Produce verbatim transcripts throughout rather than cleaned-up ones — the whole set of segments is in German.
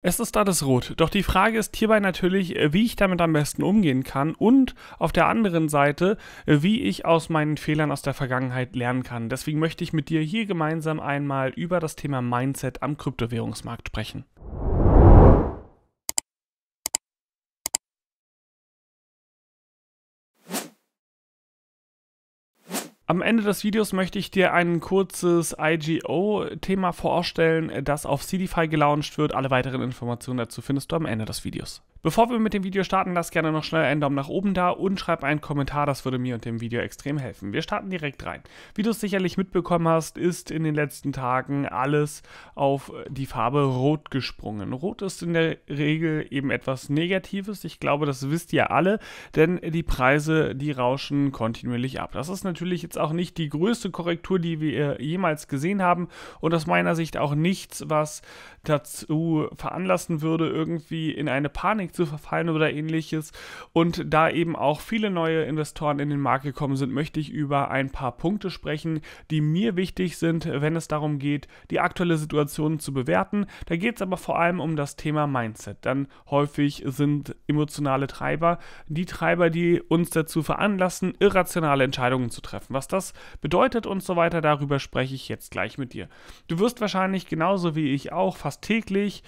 Es ist alles rot, doch die Frage ist hierbei natürlich, wie ich damit am besten umgehen kann und auf der anderen Seite, wie ich aus meinen Fehlern aus der Vergangenheit lernen kann. Deswegen möchte ich mit dir hier gemeinsam einmal über das Thema Mindset am Kryptowährungsmarkt sprechen. Am Ende des Videos möchte ich dir ein kurzes I G O-Thema vorstellen, das auf Seedify gelauncht wird. Alle weiteren Informationen dazu findest du am Ende des Videos. Bevor wir mit dem Video starten, lass gerne noch schnell einen Daumen nach oben da und schreib einen Kommentar, das würde mir und dem Video extrem helfen. Wir starten direkt rein. Wie du es sicherlich mitbekommen hast, ist in den letzten Tagen alles auf die Farbe Rot gesprungen. Rot ist in der Regel eben etwas Negatives. Ich glaube, das wisst ihr alle, denn die Preise, die rauschen kontinuierlich ab. Das ist natürlich jetzt auch nicht die größte Korrektur, die wir jemals gesehen haben und aus meiner Sicht auch nichts, was dazu veranlassen würde, irgendwie in eine Panik zu verfallen oder ähnliches. Und da eben auch viele neue Investoren in den Markt gekommen sind, möchte ich über ein paar Punkte sprechen, die mir wichtig sind, wenn es darum geht, die aktuelle Situation zu bewerten. Da geht es aber vor allem um das Thema Mindset. Dann häufig sind emotionale Treiber die Treiber, die uns dazu veranlassen, irrationale Entscheidungen zu treffen. Was das bedeutet und so weiter, darüber spreche ich jetzt gleich mit dir. Du wirst wahrscheinlich genauso wie ich auch fast täglich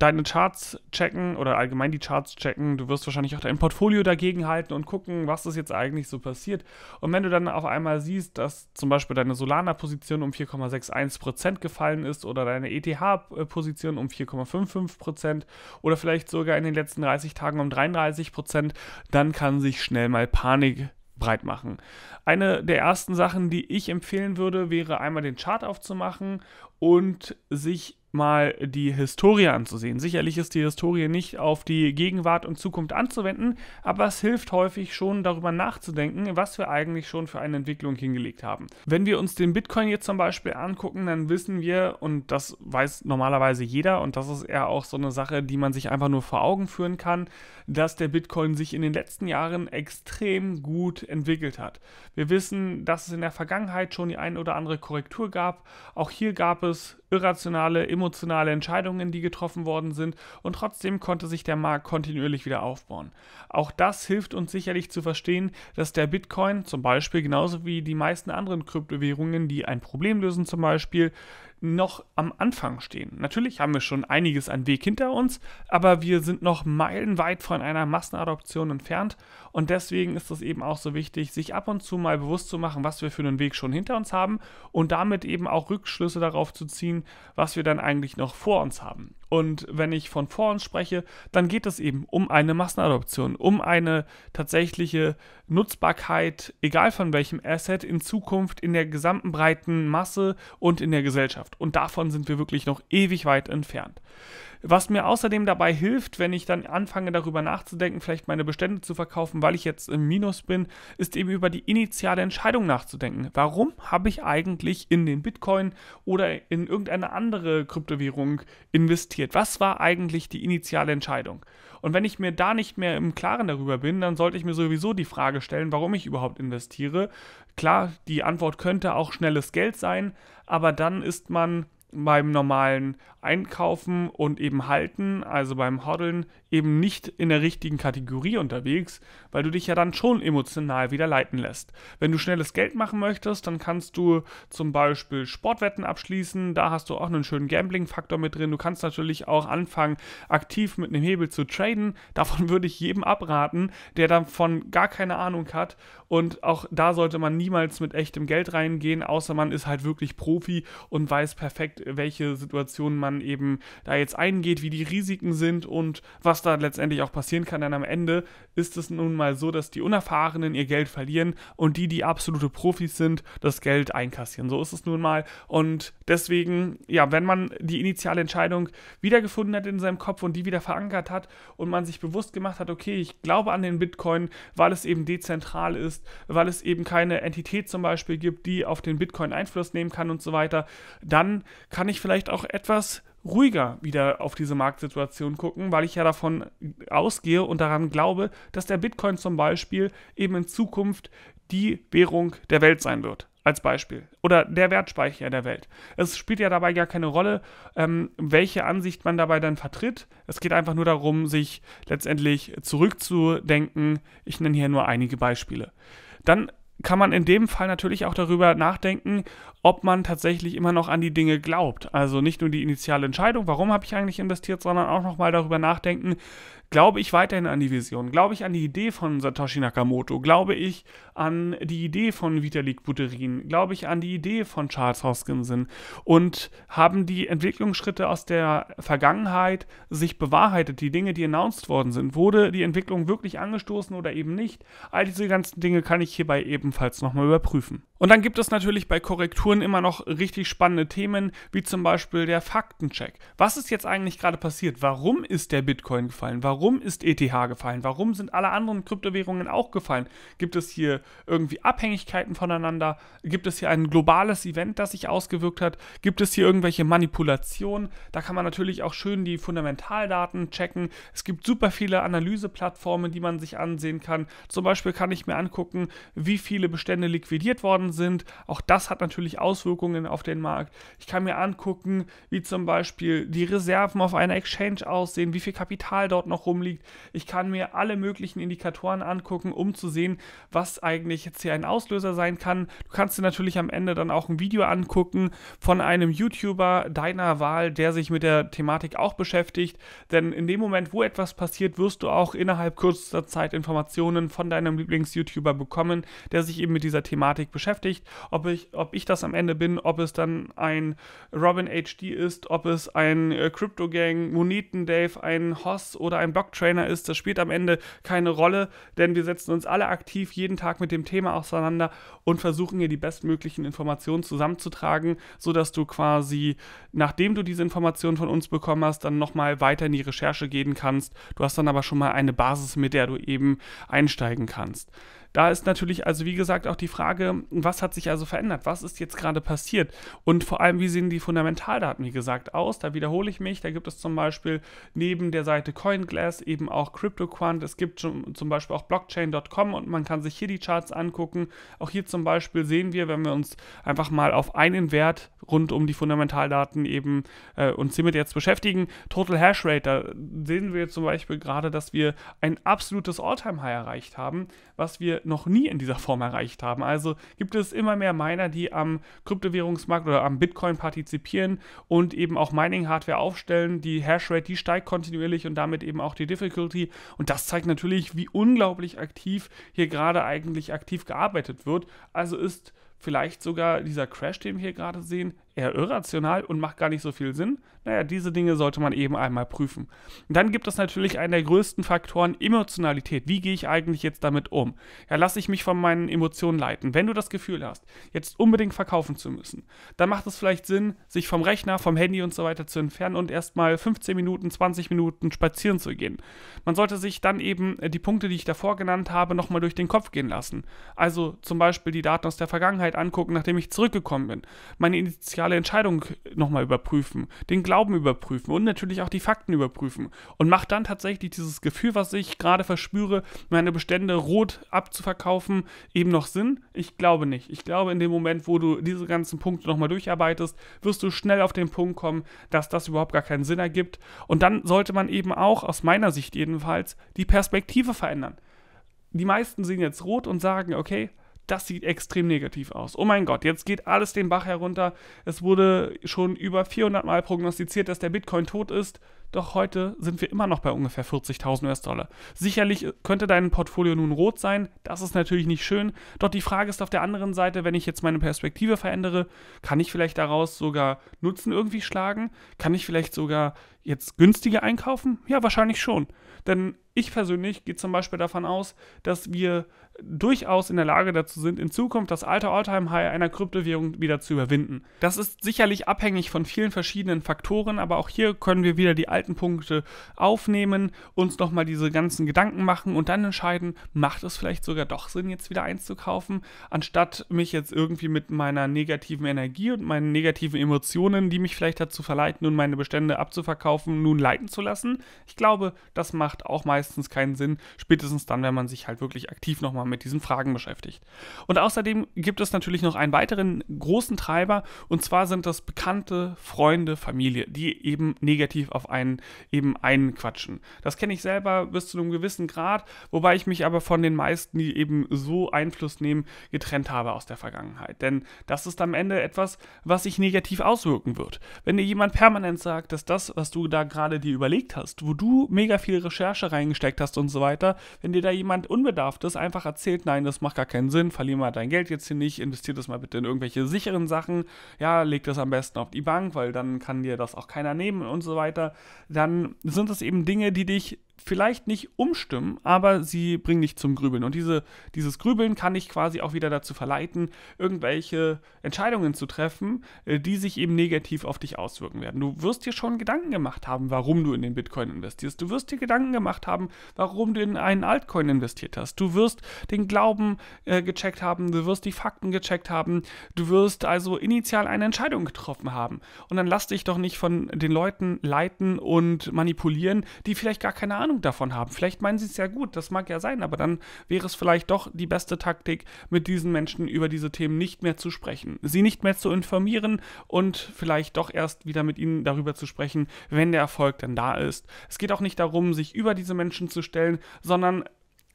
deine Charts checken oder allgemein die Charts checken. Du wirst wahrscheinlich auch dein Portfolio dagegen halten und gucken, was ist jetzt eigentlich so passiert. Und wenn du dann auf einmal siehst, dass zum Beispiel deine Solana-Position um vier Komma sechs eins Prozent gefallen ist oder deine E T H-Position um vier Komma fünf fünf Prozent oder vielleicht sogar in den letzten dreißig Tagen um dreiunddreißig Prozent, dann kann sich schnell mal Panik breit machen. Eine der ersten Sachen, die ich empfehlen würde, wäre einmal den Chart aufzumachen und sich mal die Historie anzusehen. Sicherlich ist die Historie nicht auf die Gegenwart und Zukunft anzuwenden, aber es hilft häufig schon, darüber nachzudenken, was wir eigentlich schon für eine Entwicklung hingelegt haben. Wenn wir uns den Bitcoin jetzt zum Beispiel angucken, dann wissen wir, und das weiß normalerweise jeder, und das ist eher auch so eine Sache, die man sich einfach nur vor Augen führen kann, dass der Bitcoin sich in den letzten Jahren extrem gut entwickelt hat. Wir wissen, dass es in der Vergangenheit schon die ein oder andere Korrektur gab. Auch hier gab es irrationale, emotionale Entscheidungen, die getroffen worden sind, und trotzdem konnte sich der Markt kontinuierlich wieder aufbauen. Auch das hilft uns sicherlich zu verstehen, dass der Bitcoin zum Beispiel genauso wie die meisten anderen Kryptowährungen, die ein Problem lösen zum Beispiel, noch am Anfang stehen. Natürlich haben wir schon einiges an Weg hinter uns, aber wir sind noch meilenweit von einer Massenadoption entfernt, und deswegen ist es eben auch so wichtig, sich ab und zu mal bewusst zu machen, was wir für einen Weg schon hinter uns haben und damit eben auch Rückschlüsse darauf zu ziehen, was wir dann eigentlich noch vor uns haben. Und wenn ich von vor uns spreche, dann geht es eben um eine Massenadoption, um eine tatsächliche Nutzbarkeit, egal von welchem Asset, in Zukunft in der gesamten breiten Masse und in der Gesellschaft. Und davon sind wir wirklich noch ewig weit entfernt. Was mir außerdem dabei hilft, wenn ich dann anfange darüber nachzudenken, vielleicht meine Bestände zu verkaufen, weil ich jetzt im Minus bin, ist eben über die initiale Entscheidung nachzudenken. Warum habe ich eigentlich in den Bitcoin oder in irgendeine andere Kryptowährung investiert? Was war eigentlich die initiale Entscheidung? Und wenn ich mir da nicht mehr im Klaren darüber bin, dann sollte ich mir sowieso die Frage stellen, warum ich überhaupt investiere. Klar, die Antwort könnte auch schnelles Geld sein, aber dann ist man beim normalen Einkaufen und eben Halten, also beim Hoddeln, eben nicht in der richtigen Kategorie unterwegs, weil du dich ja dann schon emotional wieder leiten lässt. Wenn du schnelles Geld machen möchtest, dann kannst du zum Beispiel Sportwetten abschließen, da hast du auch einen schönen Gambling-Faktor mit drin. Du kannst natürlich auch anfangen, aktiv mit einem Hebel zu traden. Davon würde ich jedem abraten, der davon gar keine Ahnung hat, und auch da sollte man niemals mit echtem Geld reingehen, außer man ist halt wirklich Profi und weiß perfekt, welche Situationen man eben da jetzt eingeht, wie die Risiken sind und was da letztendlich auch passieren kann. Denn am Ende ist es nun mal so, dass die Unerfahrenen ihr Geld verlieren und die, die absolute Profis sind, das Geld einkassieren. So ist es nun mal, und deswegen, ja, wenn man die initiale Entscheidung wiedergefunden hat in seinem Kopf und die wieder verankert hat und man sich bewusst gemacht hat, okay, ich glaube an den Bitcoin, weil es eben dezentral ist, weil es eben keine Entität zum Beispiel gibt, die auf den Bitcoin Einfluss nehmen kann und so weiter, dann kann ich vielleicht auch etwas ruhiger wieder auf diese Marktsituation gucken, weil ich ja davon ausgehe und daran glaube, dass der Bitcoin zum Beispiel eben in Zukunft die Währung der Welt sein wird. als Beispiel oder der Wertspeicher der Welt. Es spielt ja dabei gar keine Rolle, ähm, welche Ansicht man dabei dann vertritt. Es geht einfach nur darum, sich letztendlich zurückzudenken. Ich nenne hier nur einige Beispiele. Dann kann man in dem Fall natürlich auch darüber nachdenken, ob man tatsächlich immer noch an die Dinge glaubt. Also nicht nur die initiale Entscheidung, warum habe ich eigentlich investiert, sondern auch nochmal darüber nachdenken, glaube ich weiterhin an die Vision? Glaube ich an die Idee von Satoshi Nakamoto? Glaube ich an die Idee von Vitalik Buterin? Glaube ich an die Idee von Charles Hoskinson? Und haben die Entwicklungsschritte aus der Vergangenheit sich bewahrheitet? Die Dinge, die announced worden sind? Wurde die Entwicklung wirklich angestoßen oder eben nicht? All diese ganzen Dinge kann ich hierbei ebenfalls nochmal überprüfen. Und dann gibt es natürlich bei Korrekturen immer noch richtig spannende Themen, wie zum Beispiel der Faktencheck. Was ist jetzt eigentlich gerade passiert? Warum ist der Bitcoin gefallen? Warum? Warum ist E T H gefallen? Warum sind alle anderen Kryptowährungen auch gefallen? Gibt es hier irgendwie Abhängigkeiten voneinander? Gibt es hier ein globales Event, das sich ausgewirkt hat? Gibt es hier irgendwelche Manipulationen? Da kann man natürlich auch schön die Fundamentaldaten checken. Es gibt super viele Analyseplattformen, die man sich ansehen kann. Zum Beispiel kann ich mir angucken, wie viele Bestände liquidiert worden sind. Auch das hat natürlich Auswirkungen auf den Markt. Ich kann mir angucken, wie zum Beispiel die Reserven auf einer Exchange aussehen, wie viel Kapital dort noch rumliegt. Ich kann mir alle möglichen Indikatoren angucken, um zu sehen, was eigentlich jetzt hier ein Auslöser sein kann. Du kannst dir natürlich am Ende dann auch ein Video angucken von einem YouTuber deiner Wahl, der sich mit der Thematik auch beschäftigt, denn in dem Moment, wo etwas passiert, wirst du auch innerhalb kürzester Zeit Informationen von deinem Lieblings-YouTuber bekommen, der sich eben mit dieser Thematik beschäftigt. Ob ich, ob ich das am Ende bin, ob es dann ein Robin H D ist, ob es ein äh, Crypto Gang, Moneten Dave, ein Hoss oder ein Block Trainer ist, das spielt am Ende keine Rolle, denn wir setzen uns alle aktiv jeden Tag mit dem Thema auseinander und versuchen hier die bestmöglichen Informationen zusammenzutragen, sodass du quasi, nachdem du diese Informationen von uns bekommen hast, dann nochmal weiter in die Recherche gehen kannst. Du hast dann aber schon mal eine Basis, mit der du eben einsteigen kannst. Da ist natürlich also, wie gesagt, auch die Frage, was hat sich also verändert? Was ist jetzt gerade passiert? Und vor allem, wie sehen die Fundamentaldaten, wie gesagt, aus? Da wiederhole ich mich. Da gibt es zum Beispiel neben der Seite CoinGlass eben auch CryptoQuant. Es gibt schon zum Beispiel auch Blockchain Punkt com und man kann sich hier die Charts angucken. Auch hier zum Beispiel sehen wir, wenn wir uns einfach mal auf einen Wert rund um die Fundamentaldaten eben äh, uns hiermit jetzt beschäftigen, Total Hash Rate, da sehen wir zum Beispiel gerade, dass wir ein absolutes All-Time-High erreicht haben, was wir noch nie in dieser Form erreicht haben. Also gibt es immer mehr Miner, die am Kryptowährungsmarkt oder am Bitcoin partizipieren und eben auch Mining-Hardware aufstellen. Die Hashrate, die steigt kontinuierlich und damit eben auch die Difficulty. Und das zeigt natürlich, wie unglaublich aktiv hier gerade eigentlich aktiv gearbeitet wird. Also ist vielleicht sogar dieser Crash, den wir hier gerade sehen, eher irrational und macht gar nicht so viel Sinn. Naja, diese Dinge sollte man eben einmal prüfen. Und dann gibt es natürlich einen der größten Faktoren, Emotionalität. Wie gehe ich eigentlich jetzt damit um? Ja, lasse ich mich von meinen Emotionen leiten. Wenn du das Gefühl hast, jetzt unbedingt verkaufen zu müssen, dann macht es vielleicht Sinn, sich vom Rechner, vom Handy und so weiter zu entfernen und erstmal fünfzehn Minuten, zwanzig Minuten spazieren zu gehen. Man sollte sich dann eben die Punkte, die ich davor genannt habe, nochmal durch den Kopf gehen lassen. Also zum Beispiel die Daten aus der Vergangenheit angucken, nachdem ich zurückgekommen bin, meine initiale Entscheidung nochmal überprüfen, den Glauben überprüfen und natürlich auch die Fakten überprüfen und macht dann tatsächlich dieses Gefühl, was ich gerade verspüre, meine Bestände rot abzuverkaufen, eben noch Sinn? Ich glaube nicht. Ich glaube, in dem Moment, wo du diese ganzen Punkte nochmal durcharbeitest, wirst du schnell auf den Punkt kommen, dass das überhaupt gar keinen Sinn ergibt. Und dann sollte man eben auch, aus meiner Sicht jedenfalls, die Perspektive verändern. Die meisten sehen jetzt rot und sagen, okay, das sieht extrem negativ aus. Oh mein Gott, jetzt geht alles den Bach herunter. Es wurde schon über vierhundert Mal prognostiziert, dass der Bitcoin tot ist. Doch heute sind wir immer noch bei ungefähr vierzigtausend U S-Dollar. Sicherlich könnte dein Portfolio nun rot sein. Das ist natürlich nicht schön. Doch die Frage ist auf der anderen Seite, wenn ich jetzt meine Perspektive verändere, kann ich vielleicht daraus sogar Nutzen irgendwie schlagen? Kann ich vielleicht sogar jetzt günstiger einkaufen? Ja, wahrscheinlich schon. Denn ich persönlich gehe zum Beispiel davon aus, dass wir durchaus in der Lage dazu sind, in Zukunft das alte All-Time-High einer Kryptowährung wieder zu überwinden. Das ist sicherlich abhängig von vielen verschiedenen Faktoren, aber auch hier können wir wieder die alten Punkte aufnehmen, uns nochmal diese ganzen Gedanken machen und dann entscheiden, macht es vielleicht sogar doch Sinn, jetzt wieder eins zu kaufen, anstatt mich jetzt irgendwie mit meiner negativen Energie und meinen negativen Emotionen, die mich vielleicht dazu verleiten, nun meine Bestände abzuverkaufen, Verkaufen nun leiten zu lassen. Ich glaube, das macht auch meistens keinen Sinn, spätestens dann, wenn man sich halt wirklich aktiv nochmal mit diesen Fragen beschäftigt. Und außerdem gibt es natürlich noch einen weiteren großen Treiber, und zwar sind das Bekannte, Freunde, Familie, die eben negativ auf einen eben einquatschen. Das kenne ich selber bis zu einem gewissen Grad, wobei ich mich aber von den meisten, die eben so Einfluss nehmen, getrennt habe aus der Vergangenheit. Denn das ist am Ende etwas, was sich negativ auswirken wird. Wenn dir jemand permanent sagt, dass das, was du da gerade dir überlegt hast, wo du mega viel Recherche reingesteckt hast und so weiter, wenn dir da jemand Unbedarftes einfach erzählt, nein, das macht gar keinen Sinn, verlier mal dein Geld jetzt hier nicht, investier das mal bitte in irgendwelche sicheren Sachen, ja, leg das am besten auf die Bank, weil dann kann dir das auch keiner nehmen und so weiter, dann sind das eben Dinge, die dich vielleicht nicht umstimmen, aber sie bringen dich zum Grübeln. Und diese, dieses Grübeln kann dich quasi auch wieder dazu verleiten, irgendwelche Entscheidungen zu treffen, die sich eben negativ auf dich auswirken werden. Du wirst dir schon Gedanken gemacht haben, warum du in den Bitcoin investierst. Du wirst dir Gedanken gemacht haben, warum du in einen Altcoin investiert hast. Du wirst den Glauben äh, gecheckt haben, du wirst die Fakten gecheckt haben, du wirst also initial eine Entscheidung getroffen haben. Und dann lass dich doch nicht von den Leuten leiten und manipulieren, die vielleicht gar keine Ahnung davon haben. Vielleicht meinen sie es ja gut, das mag ja sein, aber dann wäre es vielleicht doch die beste Taktik, mit diesen Menschen über diese Themen nicht mehr zu sprechen, sie nicht mehr zu informieren und vielleicht doch erst wieder mit ihnen darüber zu sprechen, wenn der Erfolg dann da ist. Es geht auch nicht darum, sich über diese Menschen zu stellen, sondern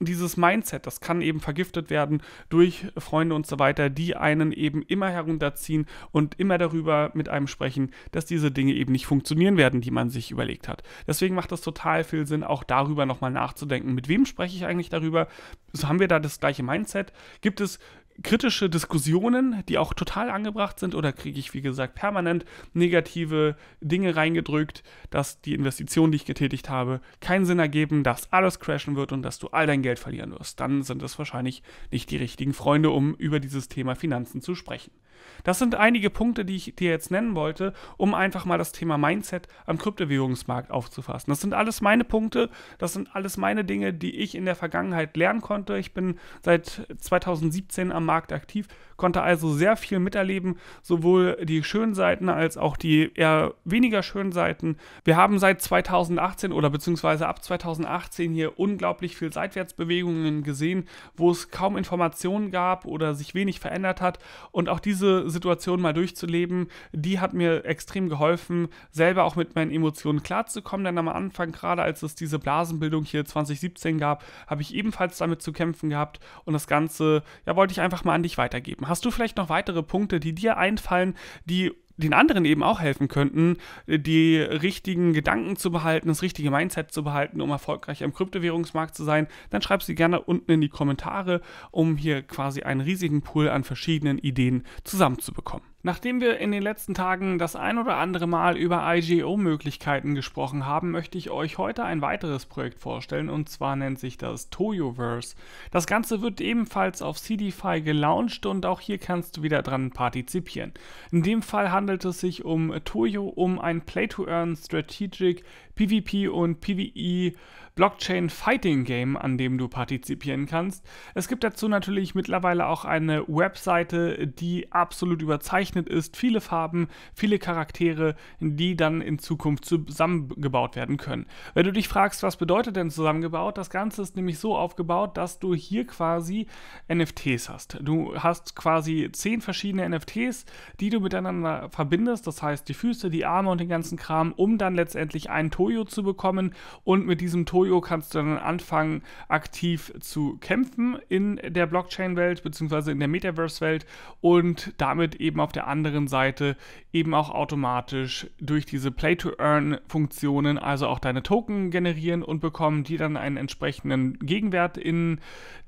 dieses Mindset, das kann eben vergiftet werden durch Freunde und so weiter, die einen eben immer herunterziehen und immer darüber mit einem sprechen, dass diese Dinge eben nicht funktionieren werden, die man sich überlegt hat. Deswegen macht es total viel Sinn, auch darüber nochmal nachzudenken. Mit wem spreche ich eigentlich darüber? So haben wir da das gleiche Mindset? Gibt es kritische Diskussionen, die auch total angebracht sind, oder kriege ich, wie gesagt, permanent negative Dinge reingedrückt, dass die Investitionen, die ich getätigt habe, keinen Sinn ergeben, dass alles crashen wird und dass du all dein Geld verlieren wirst? Dann sind es wahrscheinlich nicht die richtigen Freunde, um über dieses Thema Finanzen zu sprechen. Das sind einige Punkte, die ich dir jetzt nennen wollte, um einfach mal das Thema Mindset am Kryptowährungsmarkt aufzufassen. Das sind alles meine Punkte, das sind alles meine Dinge, die ich in der Vergangenheit lernen konnte. Ich bin seit zweitausendsiebzehn am Markt aktiv, konnte also sehr viel miterleben, sowohl die schönen Seiten als auch die eher weniger schönen Seiten. Wir haben seit zweitausendachtzehn oder beziehungsweise ab zweitausendachtzehn hier unglaublich viel Seitwärtsbewegungen gesehen, wo es kaum Informationen gab oder sich wenig verändert hat, und auch diese Situation mal durchzuleben, die hat mir extrem geholfen, selber auch mit meinen Emotionen klarzukommen, denn am Anfang, gerade als es diese Blasenbildung hier zweitausendsiebzehn gab, habe ich ebenfalls damit zu kämpfen gehabt, und das Ganze, ja, wollte ich einfach mal an dich weitergeben. Hast du vielleicht noch weitere Punkte, die dir einfallen, die den anderen eben auch helfen könnten, die richtigen Gedanken zu behalten, das richtige Mindset zu behalten, um erfolgreich am Kryptowährungsmarkt zu sein? Dann schreib sie gerne unten in die Kommentare, um hier quasi einen riesigen Pool an verschiedenen Ideen zusammenzubekommen. Nachdem wir in den letzten Tagen das ein oder andere Mal über I G O-Möglichkeiten gesprochen haben, möchte ich euch heute ein weiteres Projekt vorstellen, und zwar nennt sich das Toyoverse. Das Ganze wird ebenfalls auf Seedify gelauncht, und auch hier kannst du wieder dran partizipieren. In dem Fall handelt es sich um Toyo, um ein Play-to-Earn Strategic P v P und P v E Blockchain Fighting Game, an dem du partizipieren kannst. Es gibt dazu natürlich mittlerweile auch eine Webseite, die absolut überzeichnet ist. Viele Farben, viele Charaktere, die dann in Zukunft zusammengebaut werden können. Wenn du dich fragst, was bedeutet denn zusammengebaut? Das Ganze ist nämlich so aufgebaut, dass du hier quasi N F Ts hast. Du hast quasi zehn verschiedene N F Ts, die du miteinander verbindest. Das heißt, die Füße, die Arme und den ganzen Kram, um dann letztendlich einen Toyo zu bekommen, und mit diesem Toyo kannst du dann anfangen, aktiv zu kämpfen in der Blockchain-Welt bzw. in der Metaverse-Welt und damit eben auf der anderen Seite eben auch automatisch durch diese Play-to-Earn-Funktionen also auch deine Token generieren und bekommen, die dann einen entsprechenden Gegenwert in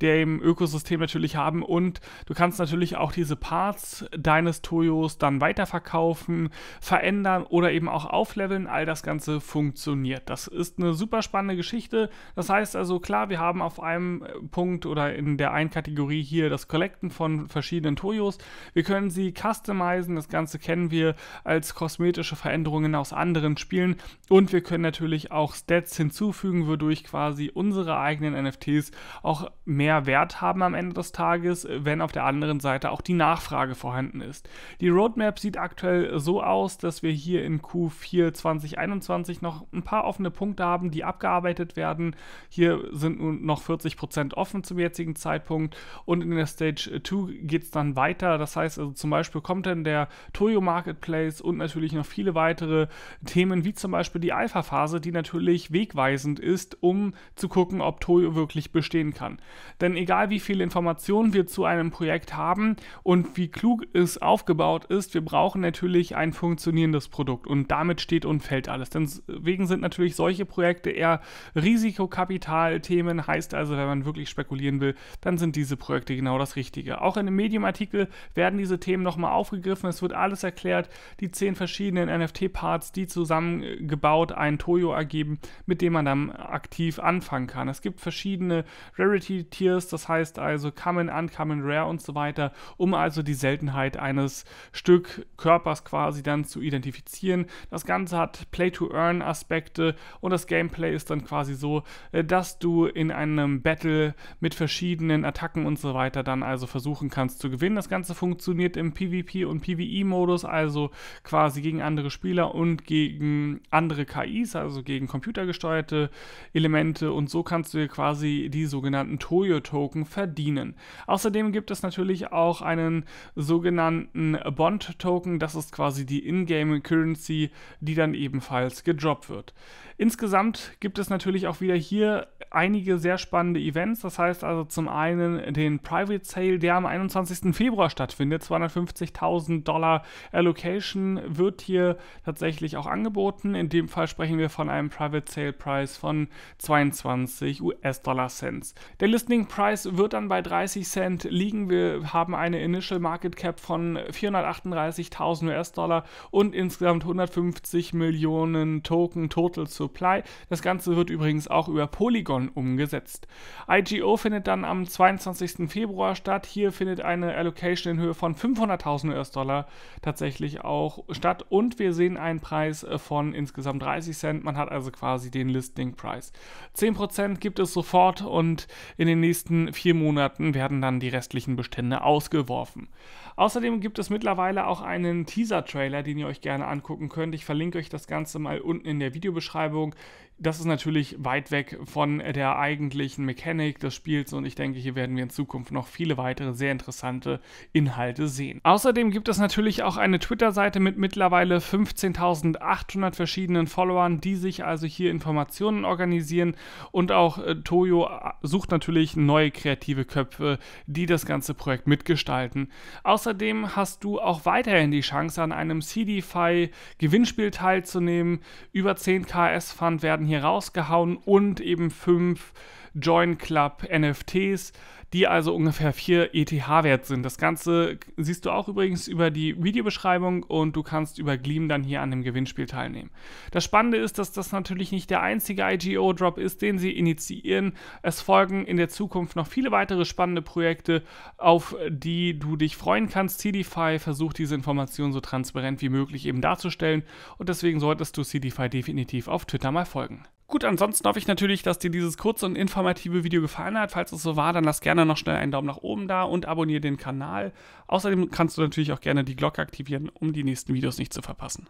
dem Ökosystem natürlich haben, und du kannst natürlich auch diese Parts deines Toyos dann weiterverkaufen, verändern oder eben auch aufleveln. All das Ganze funktioniert funktioniert. Das ist eine super spannende Geschichte. Das heißt also, klar, wir haben auf einem Punkt oder in der einen Kategorie hier das Collecten von verschiedenen Toyos. Wir können sie customizen, das Ganze kennen wir als kosmetische Veränderungen aus anderen Spielen, und wir können natürlich auch Stats hinzufügen, wodurch quasi unsere eigenen N F Ts auch mehr Wert haben am Ende des Tages, wenn auf der anderen Seite auch die Nachfrage vorhanden ist. Die Roadmap sieht aktuell so aus, dass wir hier in Q vier zwanzig einundzwanzig noch ein paar offene Punkte haben, die abgearbeitet werden. Hier sind nun noch vierzig Prozent offen zum jetzigen Zeitpunkt, und in der Stage zwei geht es dann weiter. Das heißt also, zum Beispiel kommt dann der Toyo Marketplace und natürlich noch viele weitere Themen, wie zum Beispiel die Alpha-Phase, die natürlich wegweisend ist, um zu gucken, ob Toyo wirklich bestehen kann. Denn egal wie viele Informationen wir zu einem Projekt haben und wie klug es aufgebaut ist, wir brauchen natürlich ein funktionierendes Produkt, und damit steht und fällt alles. Deswegen sind natürlich solche Projekte eher Risikokapitalthemen, heißt also, wenn man wirklich spekulieren will, dann sind diese Projekte genau das Richtige. Auch in dem Medium-Artikel werden diese Themen nochmal aufgegriffen, es wird alles erklärt, die zehn verschiedenen N F T-Parts, die zusammengebaut einen Toyo ergeben, mit dem man dann aktiv anfangen kann. Es gibt verschiedene Rarity-Tiers, das heißt also Common, Uncommon, Rare und so weiter, um also die Seltenheit eines Stück Körpers quasi dann zu identifizieren. Das Ganze hat Play-to-Earn-Aspekte, und das Gameplay ist dann quasi so, dass du in einem Battle mit verschiedenen Attacken und so weiter dann also versuchen kannst zu gewinnen. Das Ganze funktioniert im PvP- und PvE-Modus, also quasi gegen andere Spieler und gegen andere K Is, also gegen computergesteuerte Elemente, und so kannst du dir quasi die sogenannten Toyo-Token verdienen. Außerdem gibt es natürlich auch einen sogenannten Bond-Token, das ist quasi die In-Game-Currency, die dann ebenfalls gedroppt wird. Insgesamt gibt es natürlich auch wieder hier einige sehr spannende Events, das heißt also zum einen den Private Sale, der am einundzwanzigsten Februar stattfindet, zweihundertfünfzigtausend Dollar Allocation wird hier tatsächlich auch angeboten, in dem Fall sprechen wir von einem Private Sale Preis von zweiundzwanzig US-Dollar Cents. Der Listing Preis wird dann bei dreißig Cent liegen, wir haben eine Initial Market Cap von vierhundertachtunddreißigtausend US-Dollar und insgesamt hundertfünfzig Millionen Token Total Supply, das Ganze wird übrigens auch über Polygon umgesetzt. I G O findet dann am zweiundzwanzigsten Februar statt. Hier findet eine Allocation in Höhe von fünfhunderttausend US-Dollar tatsächlich auch statt, und wir sehen einen Preis von insgesamt dreißig Cent. Man hat also quasi den Listing-Preis. zehn Prozent gibt es sofort, und in den nächsten vier Monaten werden dann die restlichen Bestände ausgeworfen. Außerdem gibt es mittlerweile auch einen Teaser-Trailer, den ihr euch gerne angucken könnt. Ich verlinke euch das Ganze mal unten in der Videobeschreibung. Das ist natürlich weit weg von der eigentlichen Mechanik des Spiels, und ich denke, hier werden wir in Zukunft noch viele weitere sehr interessante Inhalte sehen. Außerdem gibt es natürlich auch eine Twitter-Seite mit mittlerweile fünfzehntausendachthundert verschiedenen Followern, die sich also hier Informationen organisieren, und auch äh, Toyo sucht natürlich neue kreative Köpfe, die das ganze Projekt mitgestalten. Außerdem hast du auch weiterhin die Chance, an einem Seedify Gewinnspiel teilzunehmen. Über zehn K S-Fund werden hier rausgehauen und eben fünf Join Club N F Ts, die also ungefähr vier E T H wert sind. Das Ganze siehst du auch übrigens über die Videobeschreibung, und du kannst über Gleam dann hier an dem Gewinnspiel teilnehmen. Das Spannende ist, dass das natürlich nicht der einzige I G O-Drop ist, den sie initiieren. Es folgen in der Zukunft noch viele weitere spannende Projekte, auf die du dich freuen kannst. Seedify versucht, diese Informationen so transparent wie möglich eben darzustellen, und deswegen solltest du Seedify definitiv auf Twitter mal folgen. Gut, ansonsten hoffe ich natürlich, dass dir dieses kurze und informative Video gefallen hat. Falls es so war, dann lass gerne noch schnell einen Daumen nach oben da und abonniere den Kanal. Außerdem kannst du natürlich auch gerne die Glocke aktivieren, um die nächsten Videos nicht zu verpassen.